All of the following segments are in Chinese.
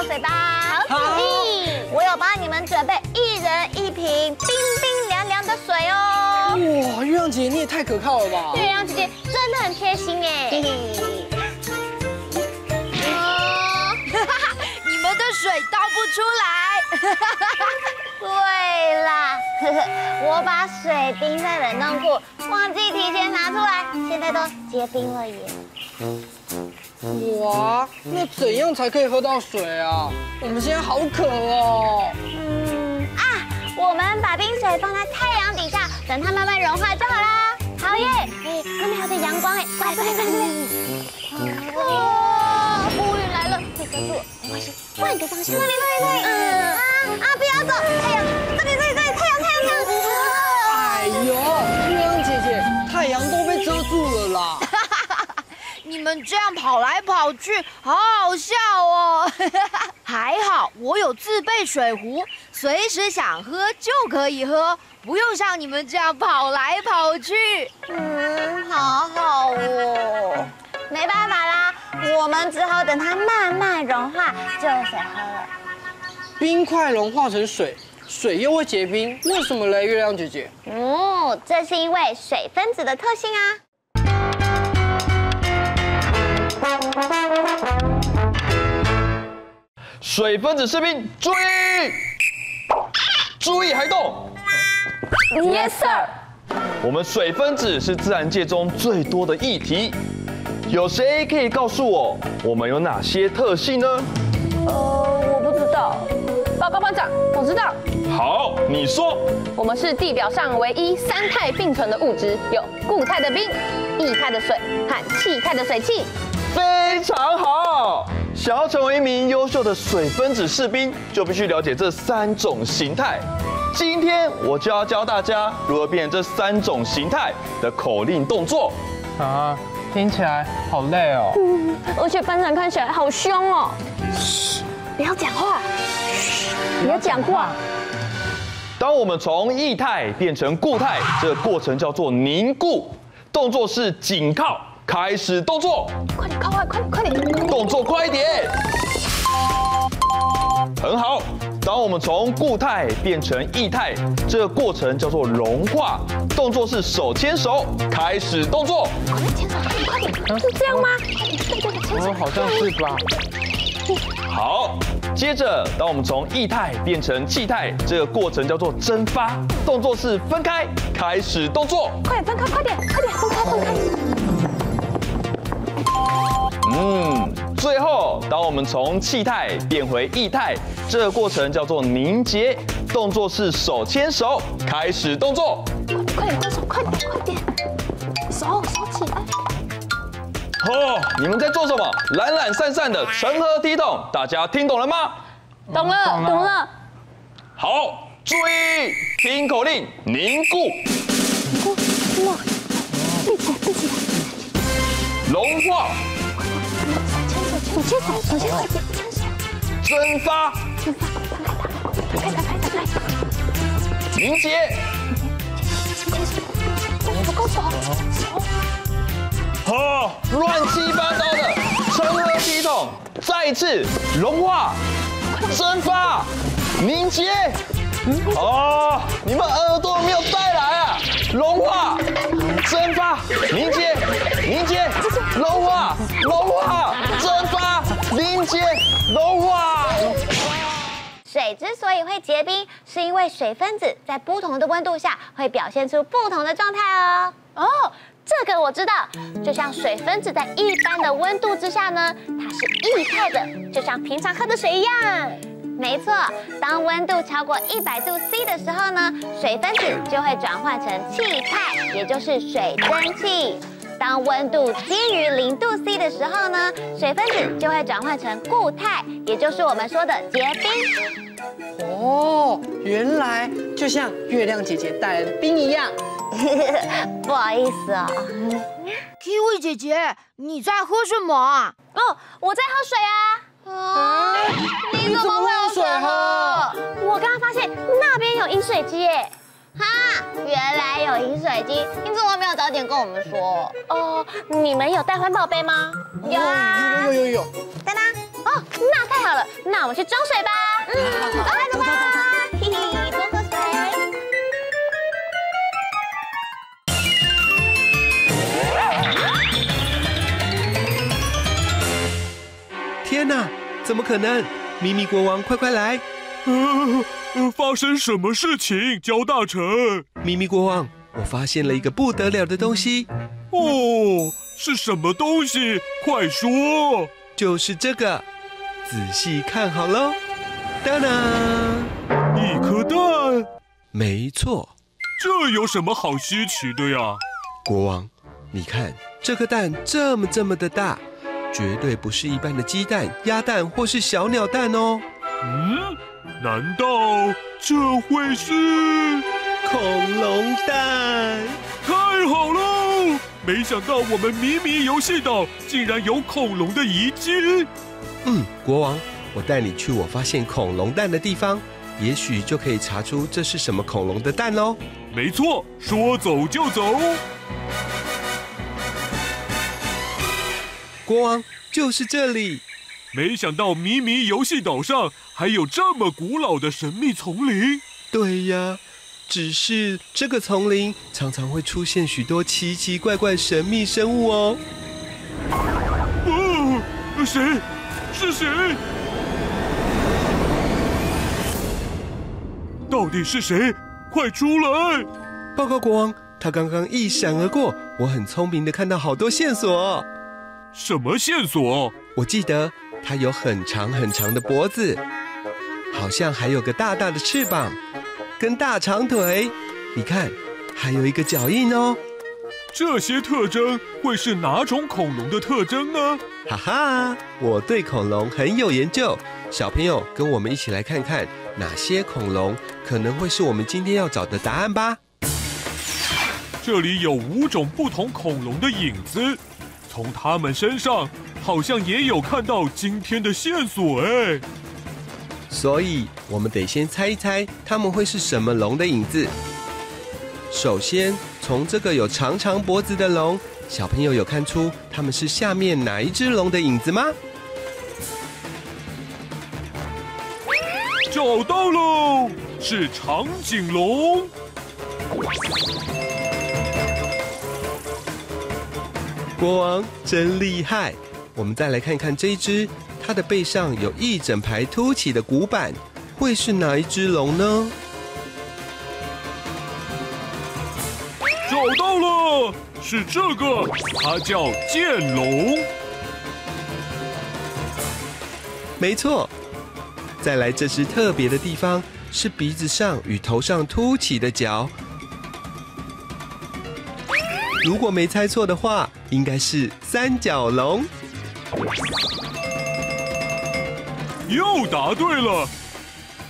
喝水吧。好，我有帮你们准备一人一瓶冰冰凉凉的水哦。哇，月亮姐你也太可靠了吧！月亮姐姐真的很贴心哎。你们的水倒不出来。对啦，我把水冰在冷冻库，忘记提前拿出来，现在都结冰了耶。 哇，那怎样才可以喝到水啊？我们现在好渴哦。我们把冰水放在太阳底下，等它慢慢融化就好啦。好耶！哎，外面还有点阳光哎，快快快快！哇，乌云来了，被遮住了，没关系，换一个方向。那里。不要走，太阳，这里，太阳！哎呦，月亮姐姐，太阳都被遮住了啦。 你们这样跑来跑去，好好笑哦！还好我有自备水壶，随时想喝就可以喝，不用像你们这样跑来跑去。好好哦。没办法啦，我们只好等它慢慢融化就有水喝了。冰块融化成水，水又会结冰，为什么嘞？月亮姐姐。这是因为水分子的特性啊。 水分子士兵注意，注意还动 ！Yes sir。我们水分子是自然界中最多的液体，有谁可以告诉我，我们有哪些特性呢？我不知道。报告班长，我知道。好，你说。我们是地表上唯一三态并存的物质，有固态的冰、液态的水和气态的水汽。 非常好！想要成为一名优秀的水分子士兵，就必须了解这三种形态。今天我就要教大家如何变成这三种形态的口令动作。啊，听起来好累哦。而且班长看起来好凶哦。嘘，不要讲话。嘘，不要讲话。当我们从液态变成固态，这个过程叫做凝固。动作是紧靠。 开始动作，快点靠，快点，动作快一点。很好，当我们从固态变成液态，这个过程叫做融化。动作是手牵手，开始动作。快点牵手，快点，是这样吗？快点牵手。好像是吧。好，接着当我们从液态变成气态，这个过程叫做蒸发。动作是分开，开始动作。快点分开，快点分开。 最后，当我们从气态变回液态，这个过程叫做凝结。动作是手牵手，开始动作。快点，手起来。哦，你们在做什么？懒懒散散的成何体统？大家听懂了吗？懂了。好，注意听口令，凝固。闭起来。融化。 手牵手，蒸发，拍打，凝结，手，乱七八糟的，成何体统？再一次融化，蒸发，凝结。你们耳朵没有带来啊？融化，蒸发，凝结，融化，蒸发，凝结，融化。水之所以会结冰，是因为水分子在不同的温度下会表现出不同的状态哦。这个我知道，就像水分子在一般的温度之下呢，它是液态的，就像平常喝的水一样。 没错，当温度超过100°C 的时候呢，水分子就会转换成气态，也就是水蒸气。当温度低于0°C 的时候呢，水分子就会转换成固态，也就是我们说的结冰。原来就像月亮姐姐带来的冰一样。不好意思哦。Kiwi 姐姐，你在喝什么啊？我在喝水啊。 你怎么会有水喝？我刚刚发现那边有饮水机耶！原来有饮水机，你怎么没有早点跟我们说？你们有带环保杯吗？有啊，有。在哪？哦，那太好了，那我们去装水吧。嗯，走吧走吧，嘿嘿，多喝水。天哪，怎么可能？咪咪国王，快快来！发生什么事情？焦大臣，咪咪国王，我发现了一个不得了的东西。哦，是什么东西？快说！就是这个，仔细看好喽。当当，一颗蛋。没错。这有什么好稀奇的呀？国王，你看这颗蛋这么的大，绝对不是一般的鸡蛋、鸭蛋或是小鸟蛋哦。嗯，难道这会是恐龙蛋？太好了！没想到我们迷迷游戏岛竟然有恐龙的遗迹。嗯，国王，我带你去我发现恐龙蛋的地方，也许就可以查出这是什么恐龙的蛋喽。没错，说走就走。国王，就是这里。没想到迷迷游戏岛上还有这么古老的神秘丛林。对呀，只是这个丛林常常会出现许多奇奇怪怪神秘生物哦。哦，谁？是谁？到底是谁？快出来！报告国王，他刚刚一闪而过，我很聪明的看到好多线索。什么线索？我记得它有很长很长的脖子，好像还有个大大的翅膀，跟大长腿。你看，还有一个脚印哦。这些特征会是哪种恐龙的特征呢？哈哈，我对恐龙很有研究。小朋友，跟我们一起来看看哪些恐龙可能会是我们今天要找的答案吧。这里有5种不同恐龙的影子。从他们身上好像也有看到今天的线索哎，所以我们得先猜一猜他们会是什么龙的影子。首先，从这个有长长脖子的龙，小朋友有看出他们是下面哪一只龙的影子吗？找到喽，是长颈龙。国王真厉害！我们再来看看这一只，它的背上有一整排凸起的骨板，会是哪一只龙呢？找到了，是这个，它叫剑龙。没错。再来，这只特别的地方是鼻子上与头上凸起的角。如果没猜错的话，应该是三角龙。又答对了。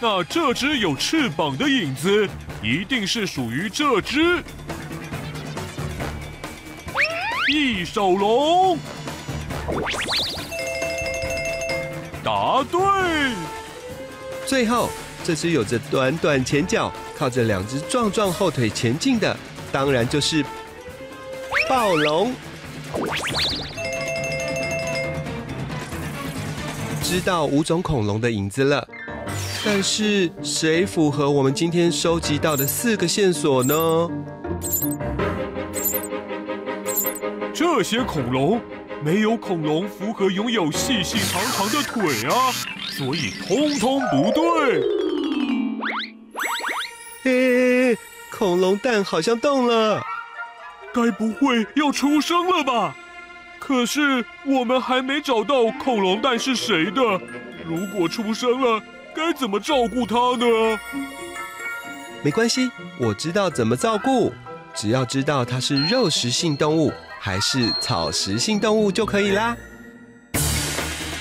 那这只有翅膀的影子，一定是属于这只翼手龙。答对。最后，这只有着短短前脚，靠着2只壮壮后腿前进的，当然就是暴龙。知道5种恐龙的影子了，但是谁符合我们今天收集到的4个线索呢？这些恐龙，没有恐龙符合拥有细细长长的腿啊，所以通通不对。嘿，恐龙蛋好像动了。该不会要出生了吧？可是我们还没找到恐龙蛋是谁的。如果出生了，该怎么照顾它呢？没关系，我知道怎么照顾。只要知道它是肉食性动物还是草食性动物就可以啦。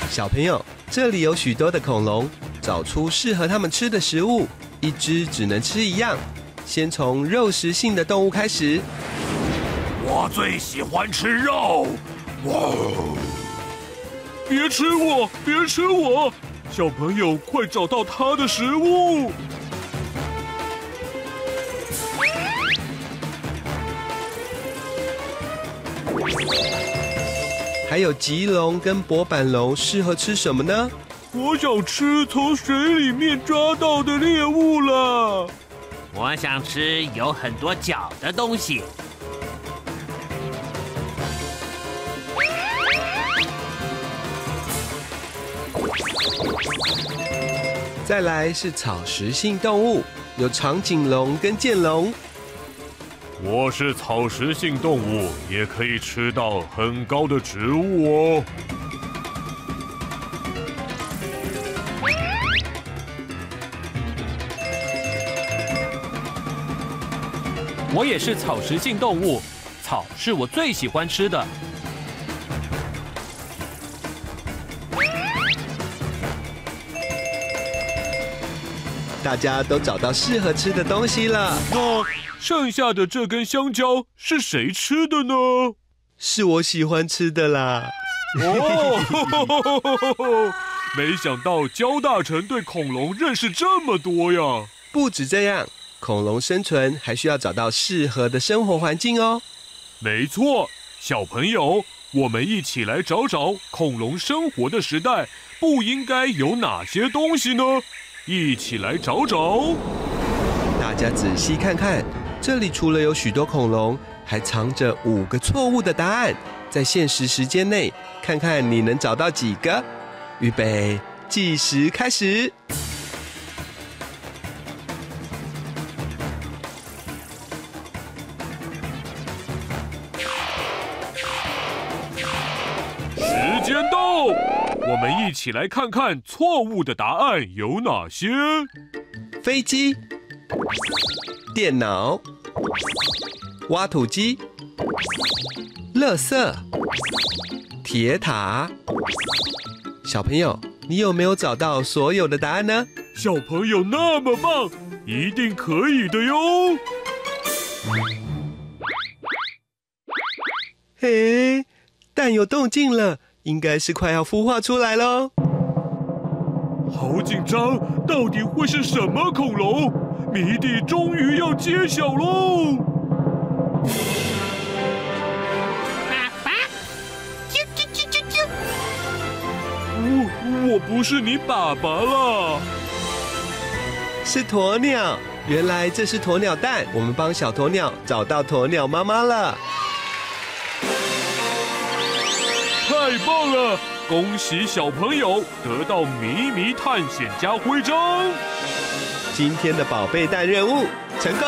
小朋友，这里有许多的恐龙，找出适合它们吃的食物，一只只能吃一样。先从肉食性的动物开始。我最喜欢吃肉。哇！别吃我，别吃我！小朋友，快找到它的食物。还有棘龙跟薄板龙适合吃什么呢？我想吃从水里面抓到的猎物啦。我想吃有很多脚的东西。 再来是草食性动物，有长颈龙跟剑龙。我是草食性动物，也可以吃到很高的植物哦。我也是草食性动物，草是我最喜欢吃的。 大家都找到适合吃的东西了。那剩下的这根香蕉是谁吃的呢？是我喜欢吃的啦。哦，没想到焦大成对恐龙认识这么多呀！不止这样，恐龙生存还需要找到适合的生活环境哦。没错，小朋友，我们一起来找找恐龙生活的时代不应该有哪些东西呢？ 一起来找找，大家仔细看看，这里除了有许多恐龙，还藏着5个错误的答案。在限时时间内，看看你能找到几个。预备，计时开始。时间到。 我们一起来看看错误的答案有哪些：飞机、电脑、挖土机、垃圾、铁塔。小朋友，你有没有找到所有的答案呢？小朋友那么棒，一定可以的哟！嘿，蛋有动静了。 应该是快要孵化出来喽！好紧张，到底会是什么恐龙？谜底终于要揭晓喽！爸爸，啾啾啾啾啾！我不是你爸爸了，是鸵鸟。原来这是鸵鸟蛋，我们帮小鸵鸟找到鸵鸟妈妈了。 太棒了！恭喜小朋友得到迷迷探险家徽章。今天的宝贝蛋任务成功。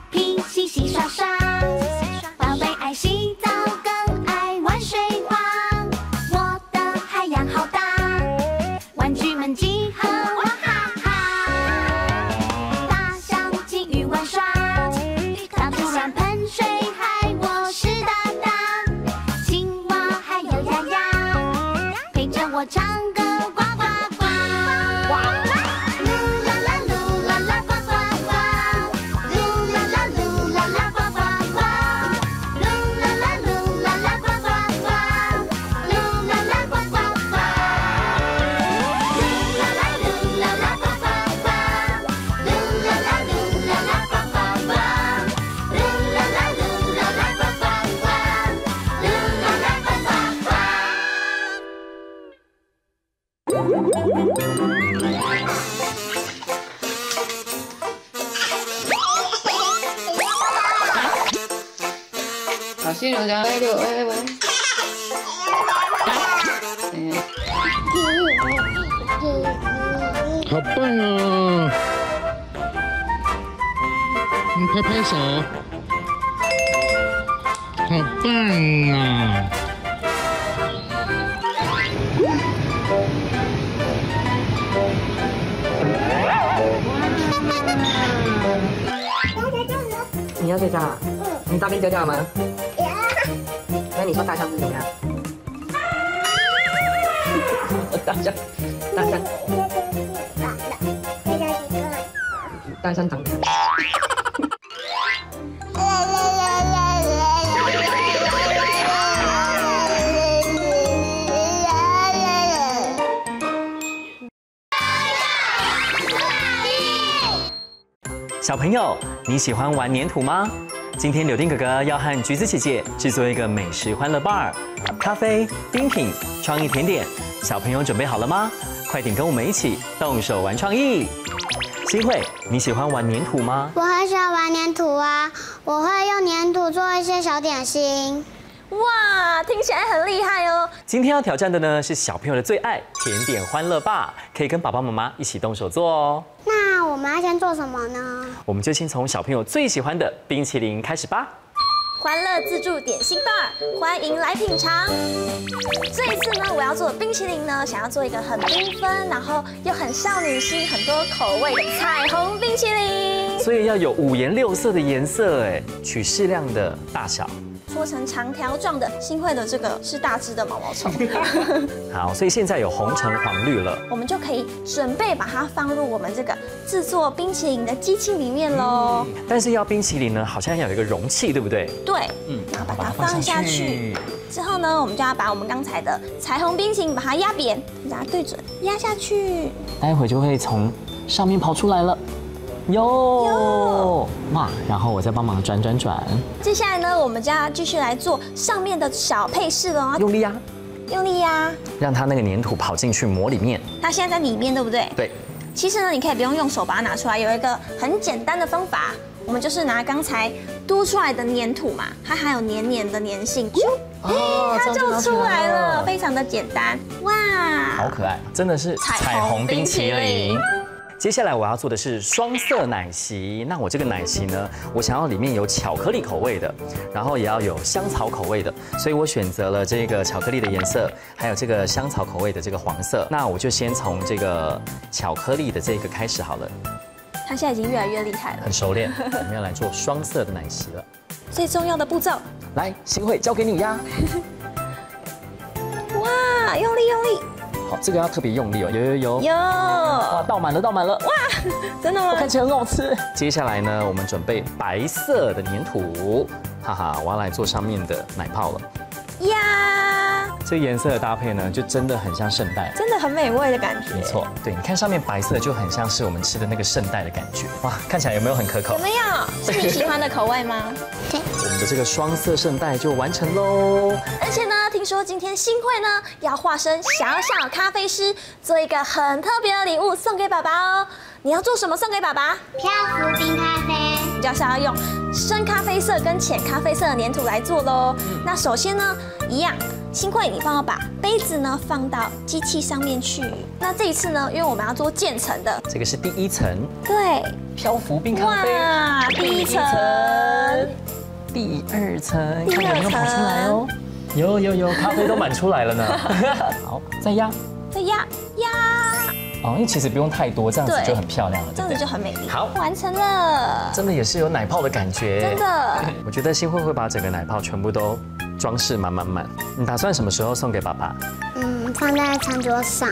Happy 洗洗刷刷，宝贝爱洗澡更爱玩水光。我的海洋好大，玩具们集合。 我唱歌呱呱呱，噜啦啦噜啦啦呱呱呱，噜啦啦噜啦啦呱呱呱，噜啦啦噜啦啦呱呱呱，噜啦啦呱呱呱，噜啦啦噜啦啦呱呱呱，噜啦啦噜啦啦呱呱呱，噜啦啦噜啦啦呱呱呱，噜啦啦呱呱呱。 好心人家来了，喂喂喂！好棒啊！你拍拍手，好棒啊！ 你要睡觉了？嗯。你大便叫叫吗？有。那你说大象是怎么样？大象。大象长怎样？小朋友，你喜欢玩粘土吗？今天柳丁哥哥要和橘子姐姐制作一个美食欢乐 bar， 咖啡、冰品、创意甜点，小朋友准备好了吗？快点跟我们一起动手玩创意。新慧，你喜欢玩粘土吗？我很喜欢玩粘土啊，我会用粘土做一些小点心。 哇，听起来很厉害哦！今天要挑战的呢是小朋友的最爱甜点欢乐吧，可以跟爸爸妈妈一起动手做哦。那我们要先做什么呢？我们就先从小朋友最喜欢的冰淇淋开始吧。欢乐自助点心吧，欢迎来品尝。这一次呢，我要做的冰淇淋呢，想要做一个很缤纷，然后又很少女心、很多口味的彩虹冰淇淋。所以要有5颜6色的颜色，哎，取适量的大小。 搓成长条状的，新会的这个是大只的毛毛虫。好，所以现在有红、橙、黄、绿了，我们就可以准备把它放入我们这个制作冰淇淋的机器里面喽。但是要冰淇淋呢，好像要有一个容器，对不对？对，然后把它放下去。之后呢，我们就要把我们刚才的彩虹冰淇淋把它压扁，把它对准，压下去，待会就会从上面跑出来了。 哟哇！然后我再帮忙转。接下来呢，我们就要继续来做上面的小配饰了啊！用力压，用力压，让它那个粘土跑进去磨里面。它现在在里面，对不对？对。其实呢，你可以不用用手把它拿出来，有一个很简单的方法，我们就是拿刚才嘟出来的粘土嘛，它还有黏黏的粘性，哦，它就出来了，非常的简单。哇，好可爱，真的是彩虹冰淇淋。 接下来我要做的是双色奶昔。那我这个奶昔呢，我想要里面有巧克力口味的，然后也要有香草口味的，所以我选择了这个巧克力的颜色，还有这个香草口味的这个黄色。那我就先从这个巧克力的这个开始好了。他现在已经越来越厉害了，很熟练。我们要来做双色的奶昔了。最重要的步骤，来，新慧交给你呀。哇，用力用力。 好，这个要特别用力哦，有，哇，倒满了，倒满了，哇，真的吗？看起来很好吃。接下来呢，我们准备白色的粘土，哈哈，我要来做上面的奶泡了。呀，这个颜色的搭配呢，就真的很像圣代，真的很美味的感觉。没错，对，你看上面白色就很像是我们吃的那个圣代的感觉。哇，看起来有没有很可口？有没有？是你喜欢的口味吗？对，我们的这个双色圣代就完成喽。而且呢。 听说今天新会呢要化身小小咖啡师，做一个很特别的礼物送给爸爸哦。你要做什么送给爸爸？漂浮冰咖啡。你就是要用深咖啡色跟浅咖啡色的粘土来做喽。那首先呢，一样，新会你帮我把杯子呢放到机器上面去。那这一次呢，因为我们要做渐层的，这个是第一层。对，漂浮冰咖啡。哇，第一层，第二层，看有没有跑出来哦。 有，咖啡都满出来了呢。好，再压。哦，因为其实不用太多，这样子就很漂亮了，这样子就很美丽。好，完成了。真的也是有奶泡的感觉。真的。我觉得新慧会把整个奶泡全部都装饰满。你打算什么时候送给爸爸？放在餐桌上。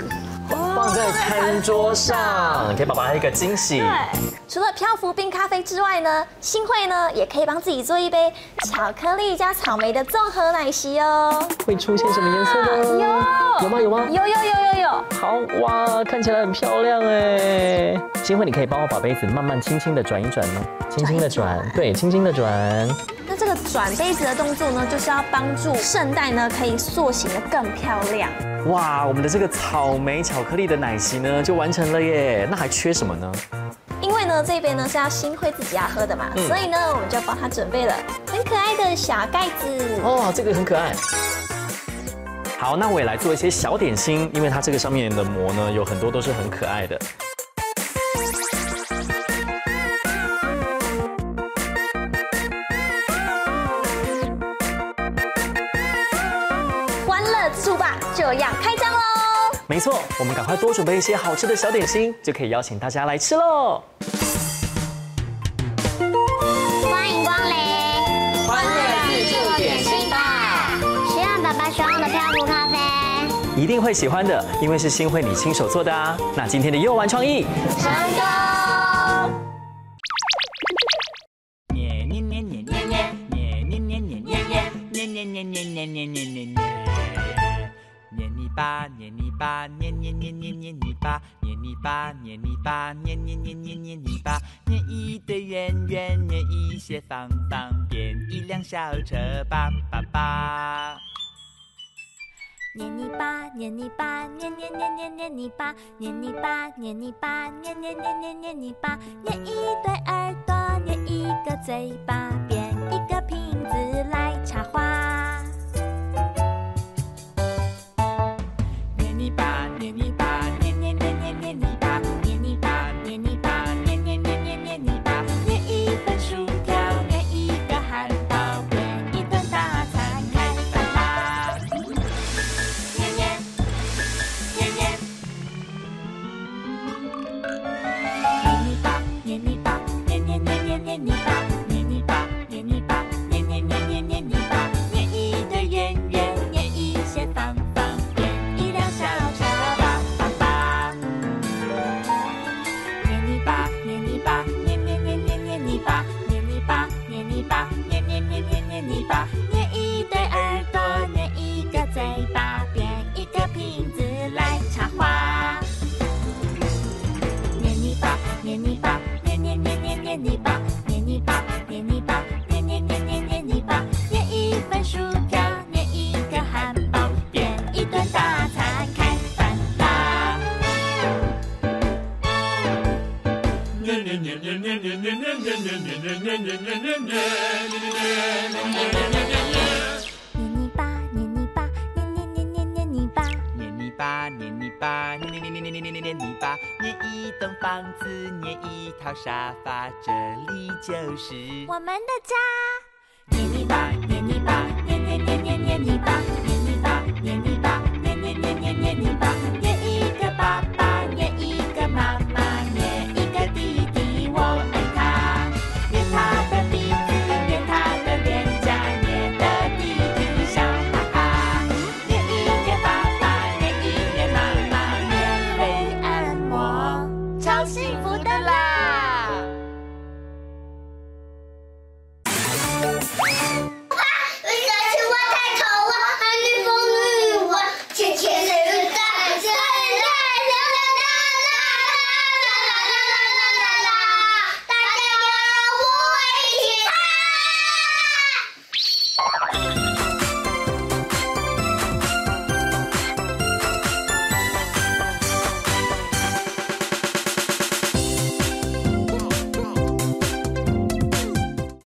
放在餐桌上，给爸爸一个惊喜。对。除了漂浮冰咖啡之外呢，新慧呢也可以帮自己做一杯巧克力加草莓的综合奶昔哦。会出现什么颜色呢？有吗？有。好哇，看起来很漂亮哎。新慧，你可以帮我把杯子慢慢轻的转一转哦，轻轻的转。那这个转杯子的动作呢，就是要帮助圣代呢可以塑形的更漂亮。哇，我们的这个草莓巧克力的奶昔呢就完成了耶。那还缺什么呢？ 因为呢，这杯呢是要新慧自己要喝的嘛，所以呢，我们就帮他准备了很可爱的小盖子。哦，这个很可爱。好，那我也来做一些小点心，因为它这个上面的膜呢，有很多都是很可爱的。欢乐自助吧，就要开张喽！没错，我们赶快多准备一些好吃的小点心，就可以邀请大家来吃喽。 一定会喜欢的，因为是新慧你亲手做的啊。那今天的又玩创意成功。巴黏泥巴黏黏黏黏黏泥巴黏泥巴黏泥巴黏黏黏黏黏泥巴捏一堆圆圆捏一些方方变一辆小车叭叭叭黏泥巴黏泥巴黏黏黏黏黏泥巴黏泥巴黏泥巴黏黏黏黏黏泥巴捏一对耳朵捏一个嘴巴变一个瓶子来插花沙发，这里就是我们的家。捏泥巴，捏泥巴，捏捏捏捏捏泥巴，捏泥巴，捏泥巴，捏捏捏捏捏泥巴。